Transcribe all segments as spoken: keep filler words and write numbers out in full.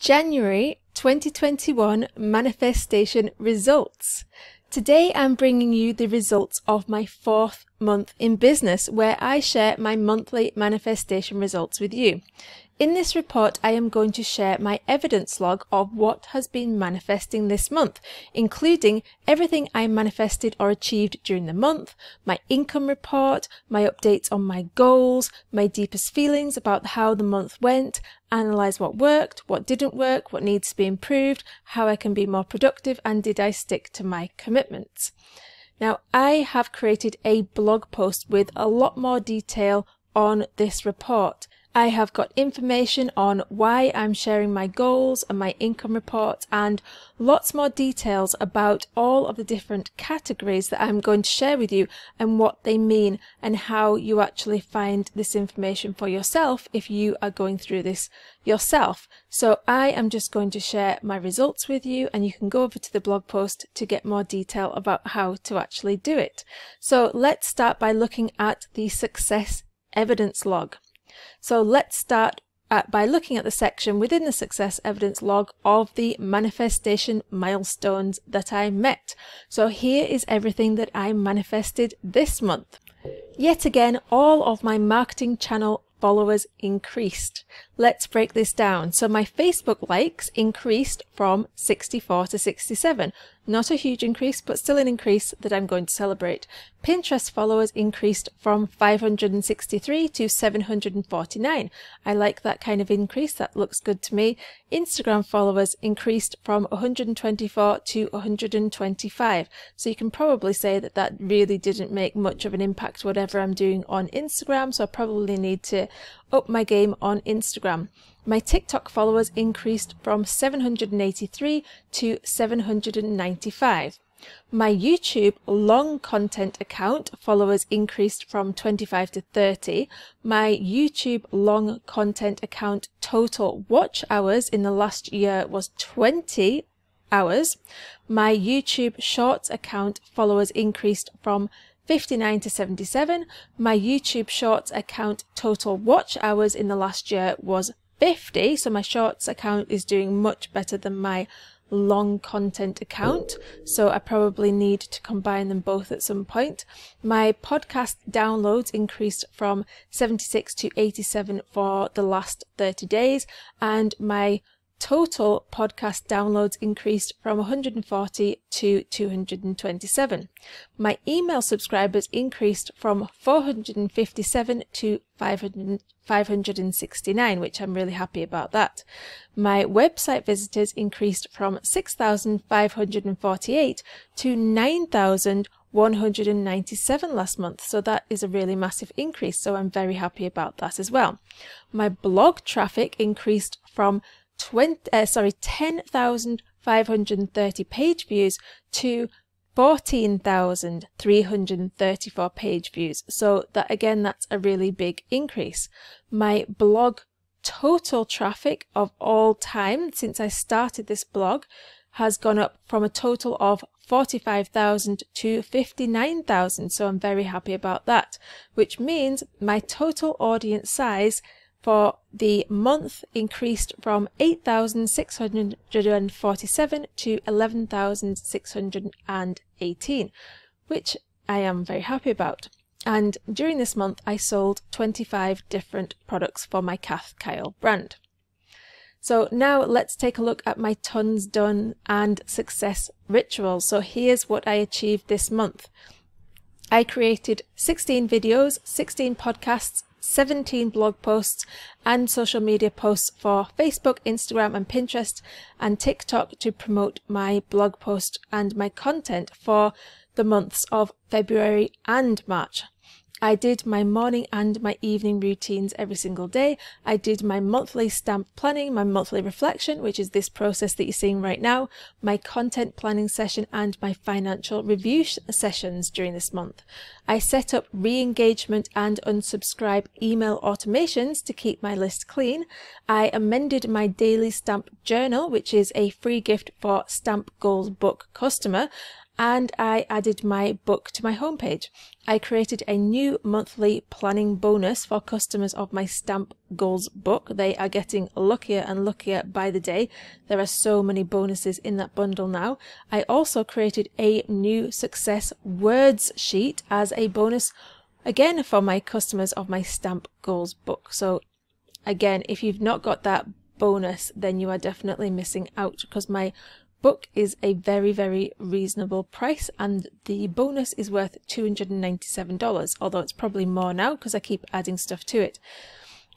January twenty twenty-one manifestation results. Today I'm bringing you the results of my fourth month in business, where I share my monthly manifestation results with you. In this report, I am going to share my evidence log of what has been manifesting this month, including everything I manifested or achieved during the month, my income report, my updates on my goals, my deepest feelings about how the month went, analyze what worked, what didn't work, what needs to be improved, how I can be more productive, and did I stick to my commitments. Now, I have created a blog post with a lot more detail on this report. I have got information on why I'm sharing my goals and my income report, and lots more details about all of the different categories that I'm going to share with you and what they mean and how you actually find this information for yourself if you are going through this yourself. So I am just going to share my results with you, and you can go over to the blog post to get more detail about how to actually do it. So let's start by looking at the success evidence log. So let's start at, by looking at the section within the success evidence log of the manifestation milestones that I met. So here is everything that I manifested this month. Yet again, all of my marketing channel followers increased. Let's break this down. So my Facebook likes increased from sixty-four to sixty-seven. Not a huge increase, but still an increase that I'm going to celebrate. Pinterest followers increased from five hundred sixty-three to seven hundred forty-nine. I like that kind of increase. That looks good to me. Instagram followers increased from one hundred twenty-four to one hundred twenty-five. So you can probably say that that really didn't make much of an impact, whatever I'm doing on Instagram. So I probably need to up my game on Instagram. My TikTok followers increased from seven hundred eighty-three to seven hundred ninety-five. My YouTube long content account followers increased from twenty-five to thirty. My YouTube long content account total watch hours in the last year was twenty hours. My YouTube Shorts account followers increased from fifty-nine to seventy-seven. My YouTube Shorts account total watch hours in the last year was fifty. So my Shorts account is doing much better than my long content account. So I probably need to combine them both at some point. My podcast downloads increased from seventy-six to eighty-seven for the last thirty days. And my total podcast downloads increased from one hundred forty to two hundred twenty-seven. My email subscribers increased from four hundred fifty-seven to five hundred sixty-nine, which I'm really happy about that. My website visitors increased from six thousand five hundred forty-eight to nine thousand one hundred ninety-seven last month, so that is a really massive increase, so I'm very happy about that as well. My blog traffic increased from twenty, uh, sorry, ten thousand five hundred thirty page views to fourteen thousand three hundred thirty-four page views. So that again, that's a really big increase. My blog total traffic of all time since I started this blog has gone up from a total of forty-five thousand to fifty-nine thousand. So I'm very happy about that, which means my total audience size for the month increased from eight thousand six hundred forty-seven to eleven thousand six hundred eighteen, which I am very happy about. And during this month, I sold twenty-five different products for my Kath Kyle brand. So now let's take a look at my tons done and success rituals. So here's what I achieved this month. I created sixteen videos, sixteen podcasts, seventeen blog posts and social media posts for Facebook, Instagram and Pinterest and TikTok to promote my blog post and my content for the months of February and March. I did my morning and my evening routines every single day. I did my monthly stamp planning, my monthly reflection, which is this process that you're seeing right now, my content planning session and my financial review sessions during this month. I set up re-engagement and unsubscribe email automations to keep my list clean. I amended my daily stamp journal, which is a free gift for Stamp Goals Book customer. and I added my book to my homepage. I created a new monthly planning bonus for customers of my Stamp Goals book. They are getting luckier and luckier by the day. There are so many bonuses in that bundle now. I also created a new success words sheet as a bonus, again, for my customers of my Stamp Goals book. So again, if you've not got that bonus, then you are definitely missing out, because my book is a very, very reasonable price and the bonus is worth two hundred ninety-seven dollars, although it's probably more now because I keep adding stuff to it.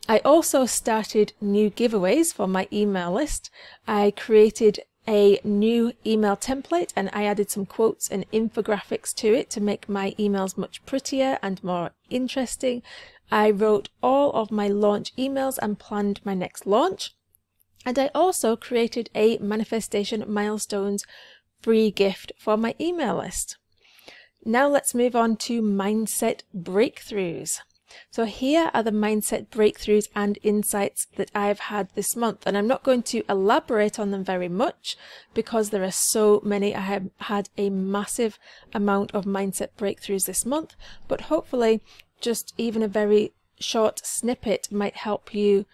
I also started new giveaways for my email list. I created a new email template and I added some quotes and infographics to it to make my emails much prettier and more interesting. I wrote all of my launch emails and planned my next launch. And I also created a Manifestation Milestones free gift for my email list. Now let's move on to mindset breakthroughs. So here are the mindset breakthroughs and insights that I've had this month, and I'm not going to elaborate on them very much because there are so many. I have had a massive amount of mindset breakthroughs this month, but hopefully just even a very short snippet might help you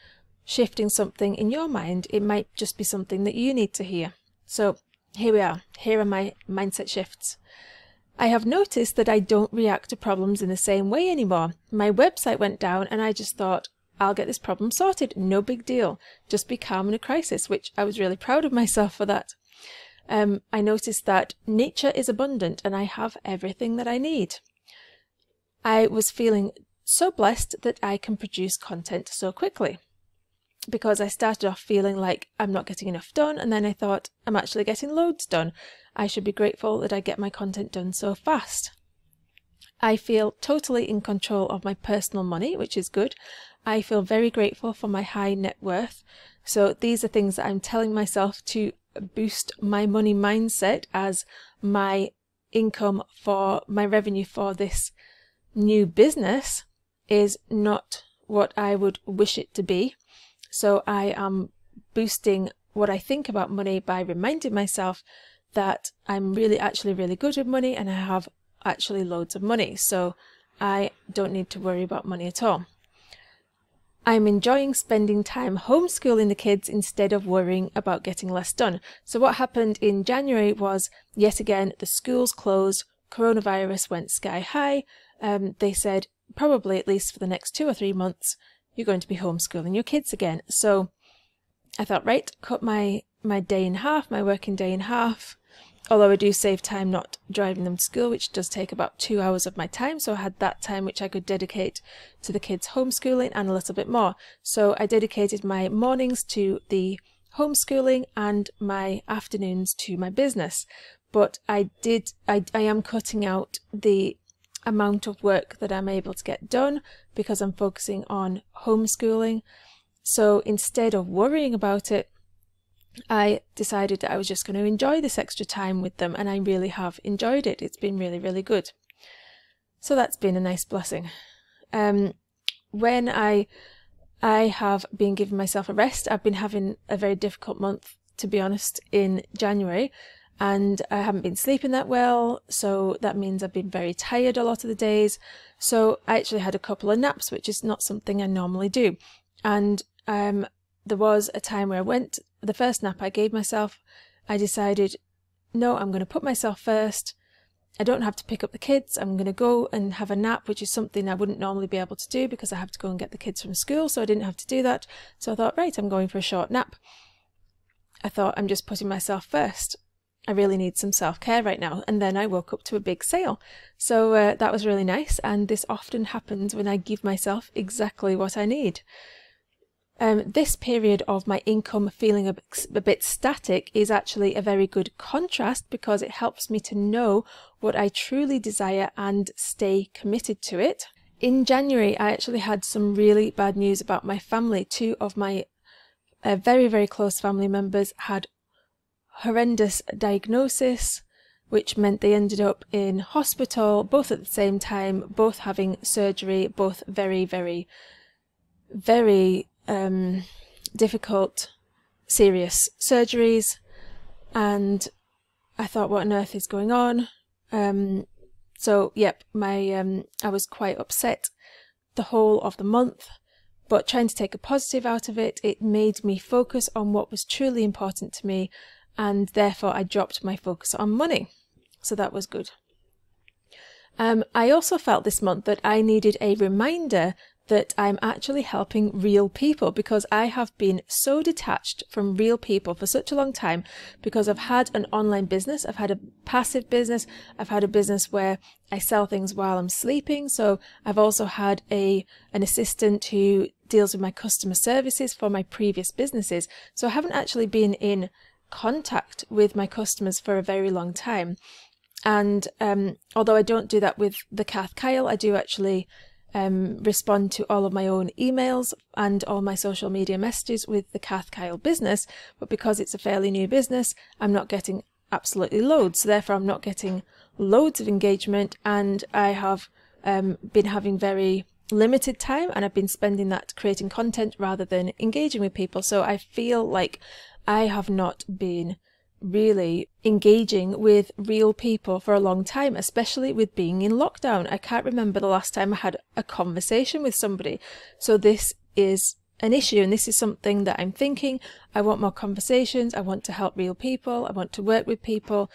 shifting something in your mind. It might just be something that you need to hear. So here we are. Here are my mindset shifts. I have noticed that I don't react to problems in the same way anymore. My website went down and I just thought, I'll get this problem sorted, no big deal. Just be calm in a crisis, which I was really proud of myself for that. Um, I noticed that nature is abundant and I have everything that I need. I was feeling so blessed that I can produce content so quickly, because I started off feeling like I'm not getting enough done, and then I thought, I'm actually getting loads done. I should be grateful that I get my content done so fast. I feel totally in control of my personal money, which is good. I feel very grateful for my high net worth. So these are things that I'm telling myself to boost my money mindset as my income for my revenue for this new business is not what I would wish it to be. So I am boosting what I think about money by reminding myself that I'm really actually really good with money and I have actually loads of money. So I don't need to worry about money at all. I'm enjoying spending time homeschooling the kids instead of worrying about getting less done. So what happened in January was, yet again, the schools closed, coronavirus went sky high. Um, they said probably at least for the next two or three months, you're going to be homeschooling your kids again. So I thought, right, cut my, my day in half, my working day in half. Although I do save time not driving them to school, which does take about two hours of my time. So I had that time which I could dedicate to the kids' homeschooling and a little bit more. So I dedicated my mornings to the homeschooling and my afternoons to my business. But I did, I, I am cutting out the amount of work that I'm able to get done because I'm focusing on homeschooling. So instead of worrying about it, I decided that I was just going to enjoy this extra time with them, and I really have enjoyed it. It's been really, really good. So that's been a nice blessing. Um, when I, I have been giving myself a rest, I've been having a very difficult month, to be honest, in January. And I haven't been sleeping that well, so that means I've been very tired a lot of the days. So I actually had a couple of naps, which is not something I normally do. And um, there was a time where I went, the first nap I gave myself, I decided, no, I'm going to put myself first. I don't have to pick up the kids. I'm going to go and have a nap, which is something I wouldn't normally be able to do because I have to go and get the kids from school, so I didn't have to do that. So I thought, right, I'm going for a short nap. I thought, I'm just putting myself first. I really need some self-care right now. And then I woke up to a big sale. So uh, that was really nice. And this often happens when I give myself exactly what I need. Um, this period of my income feeling a, a bit static is actually a very good contrast because it helps me to know what I truly desire and stay committed to it. In January, I actually had some really bad news about my family. Two of my uh, very, very close family members had horrendous diagnosis, which meant they ended up in hospital, both at the same time, both having surgery, both very, very, very um, difficult, serious surgeries. And I thought, what on earth is going on? Um, so yep, my um, I was quite upset the whole of the month, but trying to take a positive out of it, it made me focus on what was truly important to me, and therefore I dropped my focus on money. So that was good. Um, I also felt this month that I needed a reminder that I'm actually helping real people, because I have been so detached from real people for such a long time, because I've had an online business, I've had a passive business, I've had a business where I sell things while I'm sleeping. So I've also had a an assistant who deals with my customer services for my previous businesses. So I haven't actually been in contact with my customers for a very long time. And um, although I don't do that with the Kath Kyle, I do actually um, respond to all of my own emails and all my social media messages with the Kath Kyle business. But because it's a fairly new business, I'm not getting absolutely loads. So therefore, I'm not getting loads of engagement, and I have um, been having very limited time, and I've been spending that creating content rather than engaging with people. So I feel like I have not been really engaging with real people for a long time, especially with being in lockdown. I can't remember the last time I had a conversation with somebody. So this is an issue, and this is something that I'm thinking. I want more conversations. I want to help real people. I want to work with people.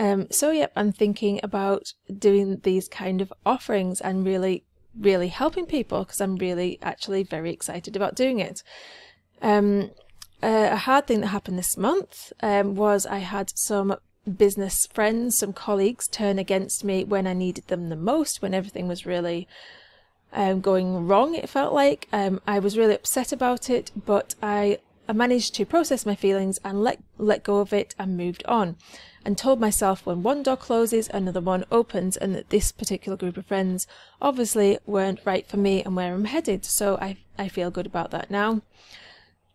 Um, so yep, I'm thinking about doing these kind of offerings and really, really helping people, because I'm really actually very excited about doing it. Um, Uh, a hard thing that happened this month um, was I had some business friends, some colleagues turn against me when I needed them the most, when everything was really um, going wrong, it felt like. Um, I was really upset about it, but I, I managed to process my feelings and let, let go of it and moved on, and told myself when one door closes, another one opens, and that this particular group of friends obviously weren't right for me and where I'm headed. So I, I feel good about that now.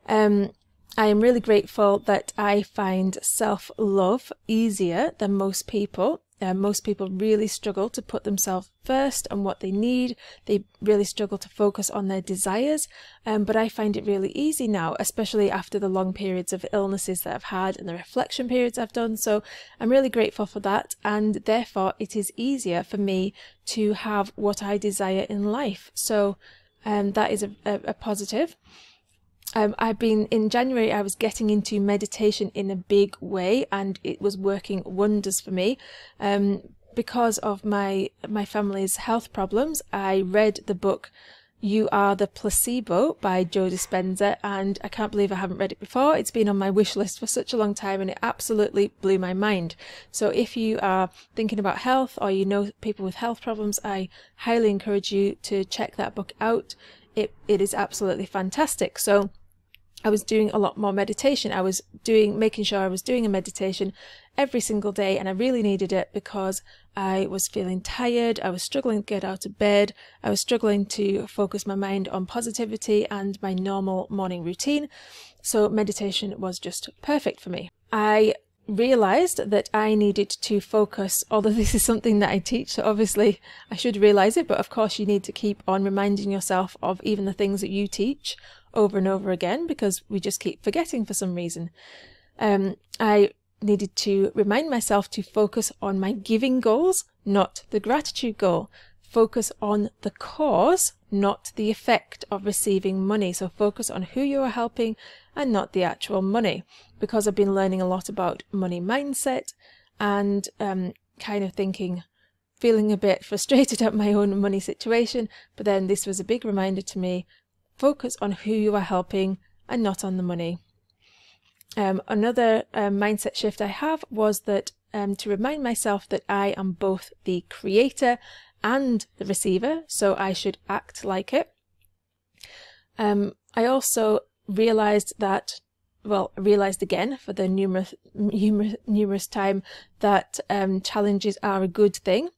Um, I am really grateful that I find self-love easier than most people. Uh, most people really struggle to put themselves first and what they need. They really struggle to focus on their desires. Um, but I find it really easy now, especially after the long periods of illnesses that I've had and the reflection periods I've done. So I'm really grateful for that. And therefore, it is easier for me to have what I desire in life. So um, that is a, a, a positive. Um, I've been, in January, I was getting into meditation in a big way, and it was working wonders for me. Um, because of my, my family's health problems, I read the book You Are the Placebo by Joe Dispenza, and I can't believe I haven't read it before. It's been on my wish list for such a long time, and it absolutely blew my mind. So if you are thinking about health, or you know people with health problems, I highly encourage you to check that book out. It, it is absolutely fantastic. So I was doing a lot more meditation. I was doing, making sure I was doing a meditation every single day, and I really needed it because I was feeling tired. I was struggling to get out of bed. I was struggling to focus my mind on positivity and my normal morning routine. So meditation was just perfect for me. I realized that I needed to focus, although this is something that I teach, so obviously I should realize it, but of course you need to keep on reminding yourself of even the things that you teach over and over again, because we just keep forgetting for some reason. Um, I needed to remind myself to focus on my giving goals, not the gratitude goal. Focus on the cause, not the effect of receiving money. So focus on who you are helping and not the actual money, because I've been learning a lot about money mindset and um, kind of thinking, feeling a bit frustrated at my own money situation. But then this was a big reminder to me, focus on who you are helping and not on the money. Um, another uh, mindset shift I have was that um, to remind myself that I am both the creator and the receiver, so I should act like it. Um, I also realized that, well, realized again for the numerous, numerous, numerous time that um, challenges are a good thing.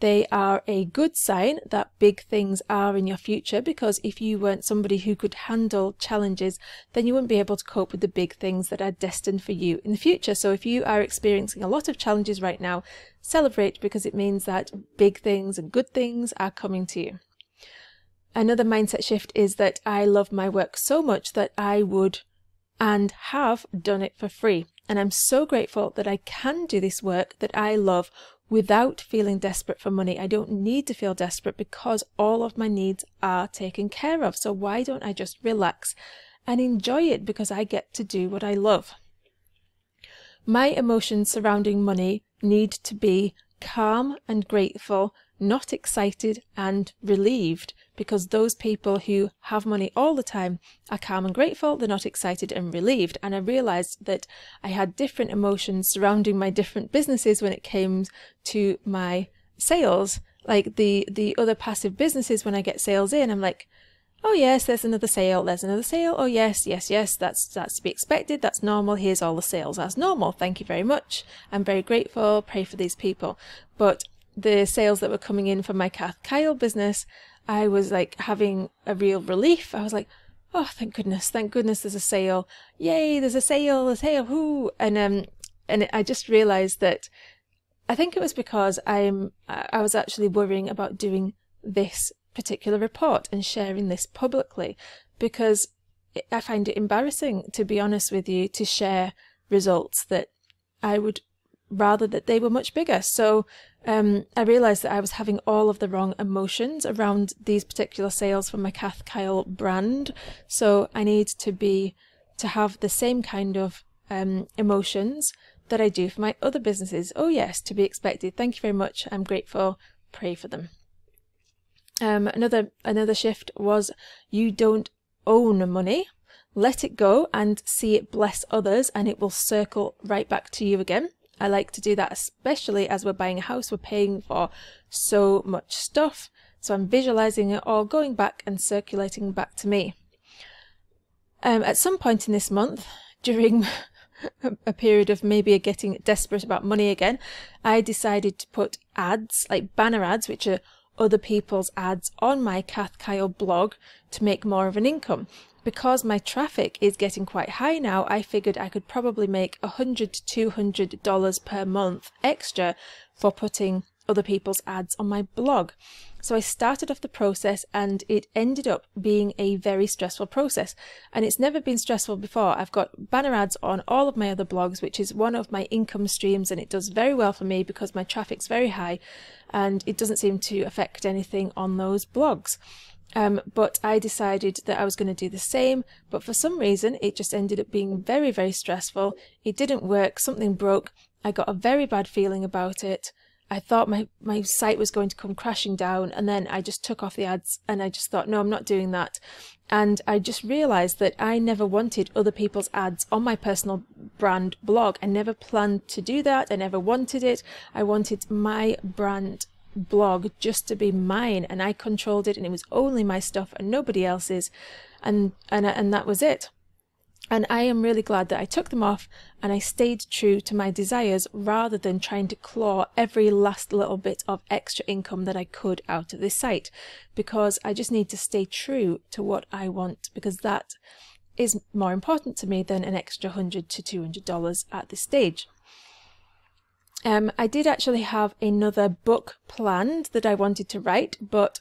They are a good sign that big things are in your future, because if you weren't somebody who could handle challenges, then you wouldn't be able to cope with the big things that are destined for you in the future. So if you are experiencing a lot of challenges right now, celebrate, because it means that big things and good things are coming to you. Another mindset shift is that I love my work so much that I would and have done it for free. and I'm so grateful that I can do this work that I love without feeling desperate for money. I don't need to feel desperate because all of my needs are taken care of. So why don't I just relax and enjoy it, because I get to do what I love? My emotions surrounding money need to be calm and grateful, not excited and relieved, because those people who have money all the time are calm and grateful, they're not excited and relieved. And I realized that I had different emotions surrounding my different businesses when it came to my sales. Like the the other passive businesses, when I get sales in, I'm like, oh yes, there's another sale, there's another sale, oh yes, yes, yes, that's that's to be expected, that's normal, here's all the sales, that's normal, thank you very much, I'm very grateful, pray for these people. But the sales that were coming in from my Kath Kyle business, I was like having a real relief. I was like, oh, thank goodness, thank goodness there's a sale. Yay, there's a sale, a sale, whoo. And, um, and I just realized that I think it was because I'm, I was actually worrying about doing this particular report and sharing this publicly, because I find it embarrassing, to be honest with you, to share results that I would rather that they were much bigger. So um, I realized that I was having all of the wrong emotions around these particular sales from my Kath Kyle brand. So I need to be, to have the same kind of um, emotions that I do for my other businesses. Oh yes, to be expected, thank you very much, I'm grateful, pray for them. Um, another, another shift was, you don't own money, let it go and see it bless others, and it will circle right back to you again. I like to do that, especially as we're buying a house, we're paying for so much stuff. So I'm visualizing it all going back and circulating back to me. Um, at some point in this month, during a period of maybe getting desperate about money again, I decided to put ads, like banner ads, which are other people's ads, on my Kath Kyle blog to make more of an income. Because my traffic is getting quite high now, I figured I could probably make one hundred to two hundred dollars per month extra for putting other people's ads on my blog. So I started off the process, and it ended up being a very stressful process. And it's never been stressful before. I've got banner ads on all of my other blogs, which is one of my income streams, and it does very well for me because my traffic's very high and it doesn't seem to affect anything on those blogs. Um, but I decided that I was going to do the same, but for some reason it just ended up being very, very stressful. It didn't work, something broke, I got a very bad feeling about it. I thought my, my site was going to come crashing down, and then I just took off the ads and I just thought, no, I'm not doing that. And I just realized that I never wanted other people's ads on my personal brand blog. I never planned to do that, I never wanted it. I wanted my brand blog just to be mine, and I controlled it, and it was only my stuff and nobody else's, and and and that was it. And I am really glad that I took them off and I stayed true to my desires, rather than trying to claw every last little bit of extra income that I could out of this site, because I just need to stay true to what I want, because that is more important to me than an extra one hundred to two hundred dollars at this stage. Um, I did actually have another book planned that I wanted to write, but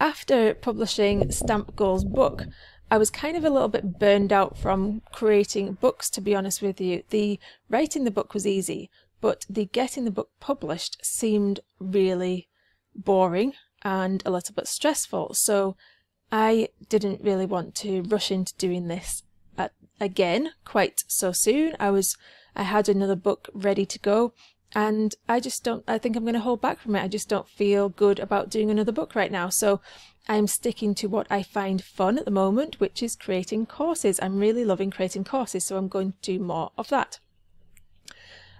after publishing Stamp Goals Book, I was kind of a little bit burned out from creating books, to be honest with you. The writing the book was easy, but the getting the book published seemed really boring and a little bit stressful. So I didn't really want to rush into doing this at, again quite so soon. I was, I had another book ready to go, and I just don't, I think I'm going to hold back from it. I just don't feel good about doing another book right now. So I'm sticking to what I find fun at the moment, which is creating courses. I'm really loving creating courses, so I'm going to do more of that.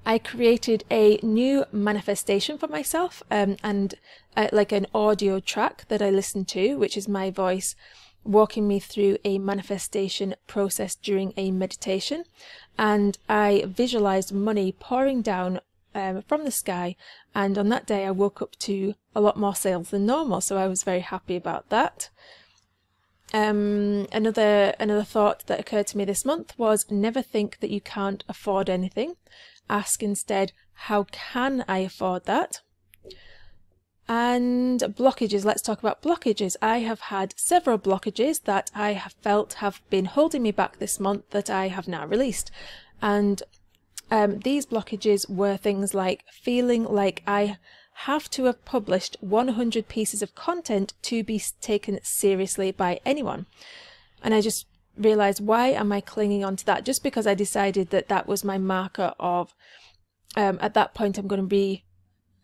I created a new manifestation for myself, um, and uh, like an audio track that I listen to, which is my voice walking me through a manifestation process during a meditation. And I visualized money pouring down Um, from the sky, and on that day I woke up to a lot more sales than normal, so I was very happy about that. Um, another another thought that occurred to me this month was, never think that you can't afford anything. Ask instead, how can I afford that? And blockages, let's talk about blockages. I have had several blockages that I have felt have been holding me back this month that I have now released. And Um, these blockages were things like feeling like I have to have published one hundred pieces of content to be taken seriously by anyone. And I just realized, why am I clinging on to that? Just because I decided that that was my marker of, um, at that point, I'm going to be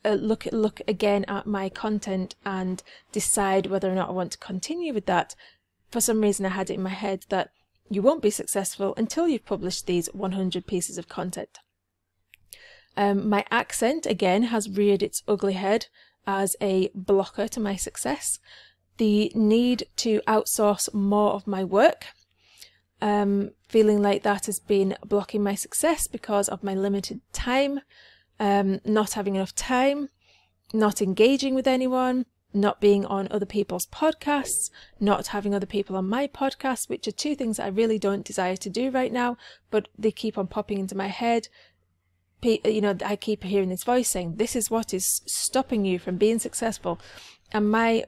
uh, look, look again at my content and decide whether or not I want to continue with that. For some reason, I had it in my head that you won't be successful until you've published these one hundred pieces of content. Um, my accent, again, has reared its ugly head as a blocker to my success. The need to outsource more of my work. Um, feeling like that has been blocking my success because of my limited time, um, not having enough time, not engaging with anyone, not being on other people's podcasts, not having other people on my podcast, which are two things that I really don't desire to do right now, but they keep on popping into my head. You know, I keep hearing this voice saying, this is what is stopping you from being successful. And my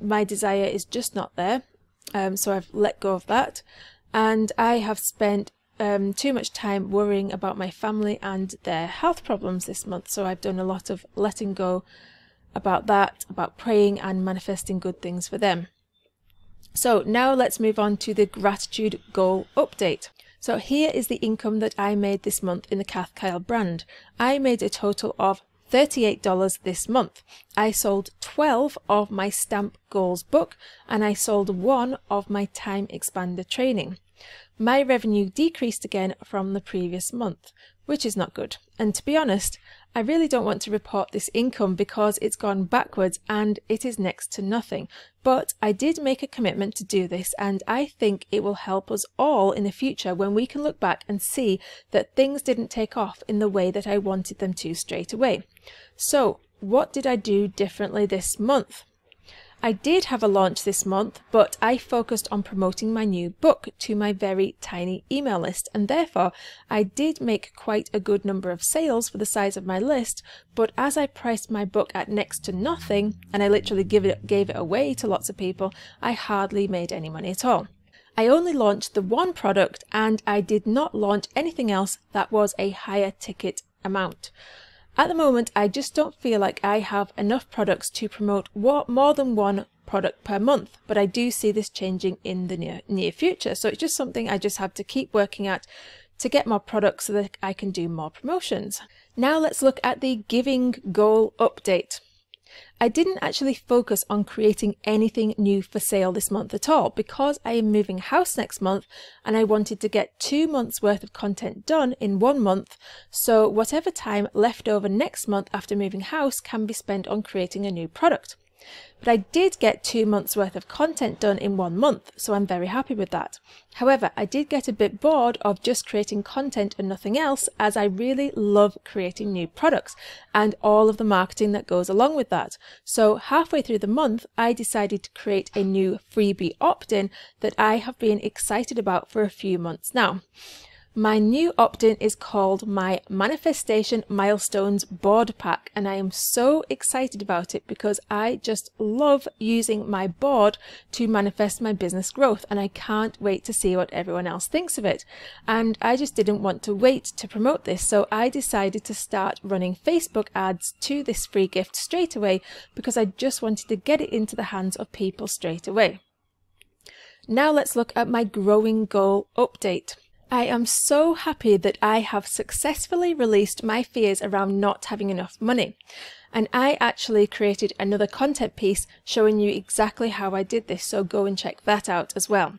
my desire is just not there. Um, so I've let go of that. And I have spent um, too much time worrying about my family and their health problems this month. So I've done a lot of letting go about that, about praying and manifesting good things for them. So now let's move on to the gratitude goal update. So here is the income that I made this month in the Kath Kyle brand. I made a total of thirty-eight dollars this month. I sold twelve of my Stamp Goals book and I sold one of my Time Expander training. My revenue decreased again from the previous month, which is not good. And to be honest, I really don't want to report this income because it's gone backwards and it is next to nothing. But I did make a commitment to do this and I think it will help us all in the future when we can look back and see that things didn't take off in the way that I wanted them to straight away. So what did I do differently this month? I did have a launch this month, but I focused on promoting my new book to my very tiny email list, and therefore I did make quite a good number of sales for the size of my list, but as I priced my book at next to nothing, and I literally give it, gave it away to lots of people, I hardly made any money at all. I only launched the one product and I did not launch anything else that was a higher ticket amount. At the moment, I just don't feel like I have enough products to promote more than one product per month, but I do see this changing in the near, near future. So it's just something I just have to keep working at to get more products so that I can do more promotions. Now let's look at the giving goal update. I didn't actually focus on creating anything new for sale this month at all because I am moving house next month and I wanted to get two months worth of content done in one month, so whatever time left over next month after moving house can be spent on creating a new product. But I did get two months worth of content done in one month, so I'm very happy with that. However, I did get a bit bored of just creating content and nothing else, as I really love creating new products and all of the marketing that goes along with that. So halfway through the month, I decided to create a new freebie opt-in that I have been excited about for a few months now. My new opt-in is called my Manifestation Milestones Board Pack, and I am so excited about it because I just love using my board to manifest my business growth, and I can't wait to see what everyone else thinks of it. And I just didn't want to wait to promote this, so I decided to start running Facebook ads to this free gift straight away because I just wanted to get it into the hands of people straight away. Now let's look at my growing goal update. I am so happy that I have successfully released my fears around not having enough money. And I actually created another content piece showing you exactly how I did this, so go and check that out as well.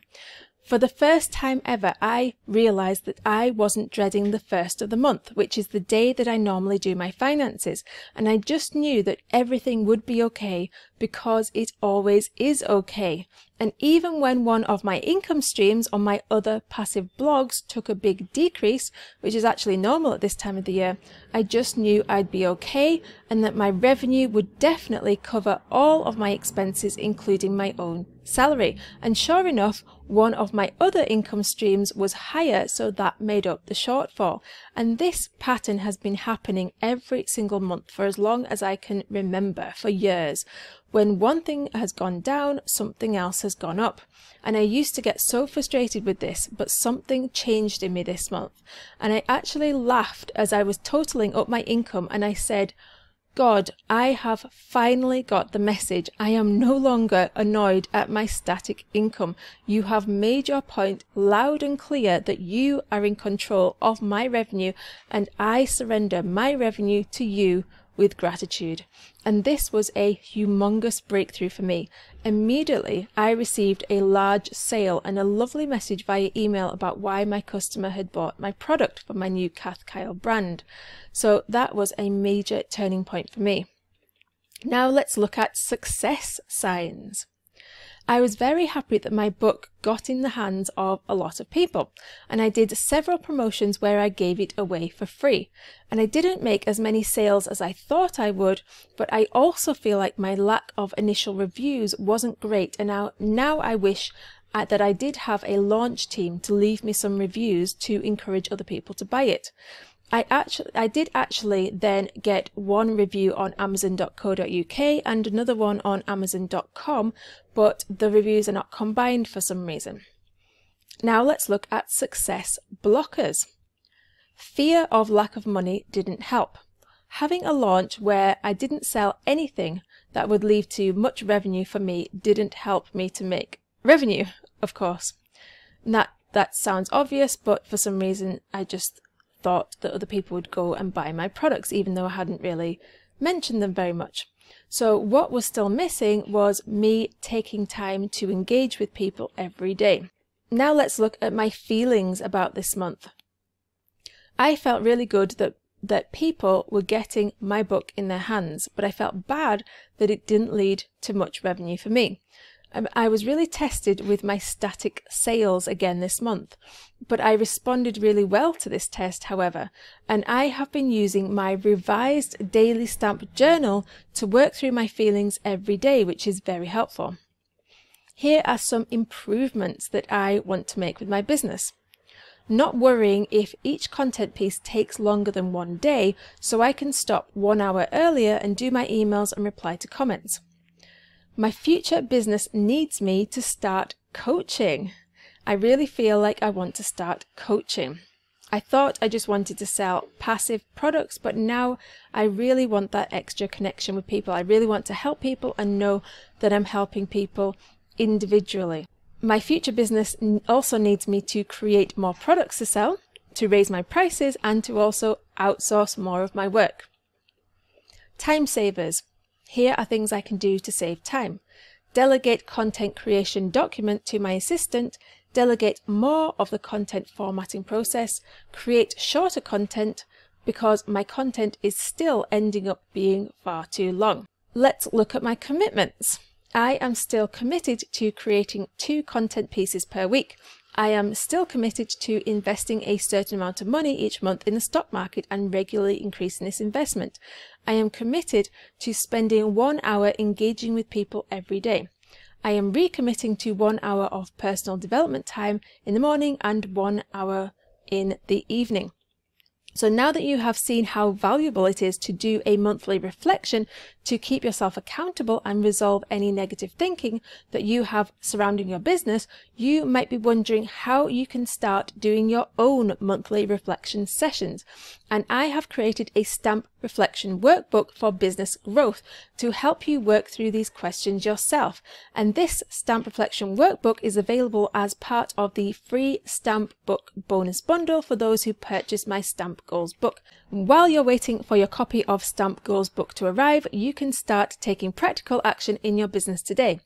For the first time ever, I realized that I wasn't dreading the first of the month, which is the day that I normally do my finances. And I just knew that everything would be okay because it always is okay. And even when one of my income streams on my other passive blogs took a big decrease, which is actually normal at this time of the year, I just knew I'd be okay and that my revenue would definitely cover all of my expenses, including my own salary. And sure enough, one of my other income streams was higher, so that made up the shortfall. And this pattern has been happening every single month for as long as I can remember, for years. When one thing has gone down, something else has gone up. And I used to get so frustrated with this, but something changed in me this month. And I actually laughed as I was totaling up my income and I said, God, I have finally got the message. I am no longer annoyed at my static income. You have made your point loud and clear that you are in control of my revenue, and I surrender my revenue to you with gratitude. And this was a humongous breakthrough for me. Immediately, I received a large sale and a lovely message via email about why my customer had bought my product for my new Kath Kyle brand. So that was a major turning point for me. Now let's look at success signs. I was very happy that my book got in the hands of a lot of people, and I did several promotions where I gave it away for free. And I didn't make as many sales as I thought I would, but I also feel like my lack of initial reviews wasn't great, and now, now I wish that I did have a launch team to leave me some reviews to encourage other people to buy it. I actually, I did actually then get one review on amazon dot co dot U K and another one on amazon dot com, but the reviews are not combined for some reason. Now let's look at success blockers. Fear of lack of money didn't help. Having a launch where I didn't sell anything that would lead to much revenue for me didn't help me to make revenue, of course. And that, that sounds obvious, but for some reason I just thought that other people would go and buy my products, even though I hadn't really mentioned them very much. So what was still missing was me taking time to engage with people every day. Now let's look at my feelings about this month. I felt really good that that people were getting my book in their hands, but I felt bad that it didn't lead to much revenue for me. I was really tested with my static sales again this month, but I responded really well to this test, however, and I have been using my revised daily stamp journal to work through my feelings every day, which is very helpful. Here are some improvements that I want to make with my business. Not worrying if each content piece takes longer than one day, so I can stop one hour earlier and do my emails and reply to comments. My future business needs me to start coaching. I really feel like I want to start coaching. I thought I just wanted to sell passive products, but now I really want that extra connection with people. I really want to help people and know that I'm helping people individually. My future business also needs me to create more products to sell, to raise my prices, and to also outsource more of my work. Time savers. Here are things I can do to save time. Delegate content creation document to my assistant, delegate more of the content formatting process, create shorter content because my content is still ending up being far too long. Let's look at my commitments. I am still committed to creating two content pieces per week. I am still committed to investing a certain amount of money each month in the stock market and regularly increasing this investment. I am committed to spending one hour engaging with people every day. I am recommitting to one hour of personal development time in the morning and one hour in the evening. So now that you have seen how valuable it is to do a monthly reflection to keep yourself accountable and resolve any negative thinking that you have surrounding your business, you might be wondering how you can start doing your own monthly reflection sessions. And I have created a Stamp Reflection Workbook for Business Growth to help you work through these questions yourself. And this Stamp Reflection Workbook is available as part of the free Stamp Book bonus bundle for those who purchase my Stamp Goals Book. While you're waiting for your copy of Stamp Goals Book to arrive, you can start taking practical action in your business today.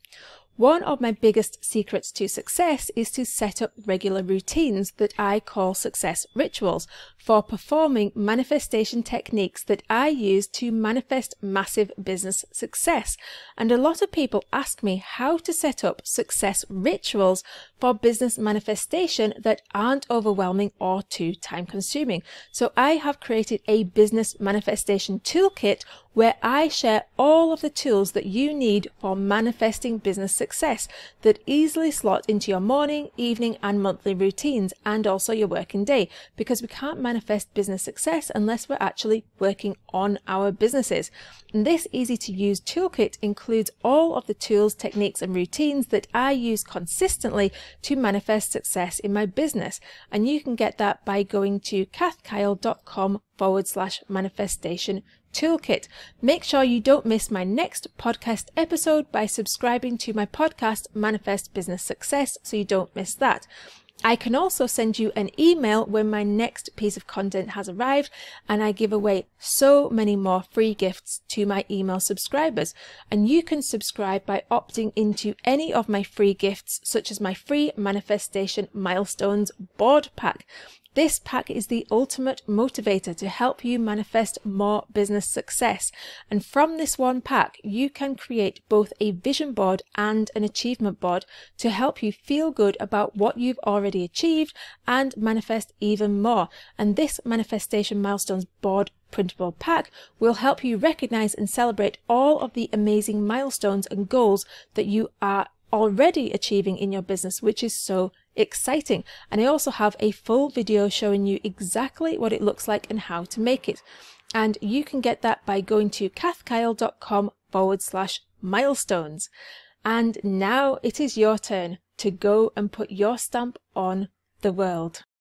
One of my biggest secrets to success is to set up regular routines that I call success rituals for performing manifestation techniques that I use to manifest massive business success. And a lot of people ask me how to set up success rituals for business manifestation that aren't overwhelming or too time consuming. So I have created a business manifestation toolkit where I share all of the tools that you need for manifesting business success that easily slot into your morning, evening and monthly routines, and also your working day, because we can't manifest business success unless we're actually working on our businesses. And this easy to use toolkit includes all of the tools, techniques and routines that I use consistently to manifest success in my business, and you can get that by going to kath kyle dot com forward slash manifestation toolkit. Make sure you don't miss my next podcast episode by subscribing to my podcast Manifest Business Success so you don't miss that. I can also send you an email when my next piece of content has arrived, and I give away so many more free gifts to my email subscribers. And you can subscribe by opting into any of my free gifts, such as my free Manifestation Milestones Board Pack. This pack is the ultimate motivator to help you manifest more business success. And from this one pack, you can create both a vision board and an achievement board to help you feel good about what you've already achieved and manifest even more. And this Manifestation Milestones Board printable pack will help you recognize and celebrate all of the amazing milestones and goals that you are already achieving in your business, which is so exciting. And I also have a full video showing you exactly what it looks like and how to make it, and you can get that by going to kath kyle dot com forward slash milestones. And now it is your turn to go and put your stamp on the world.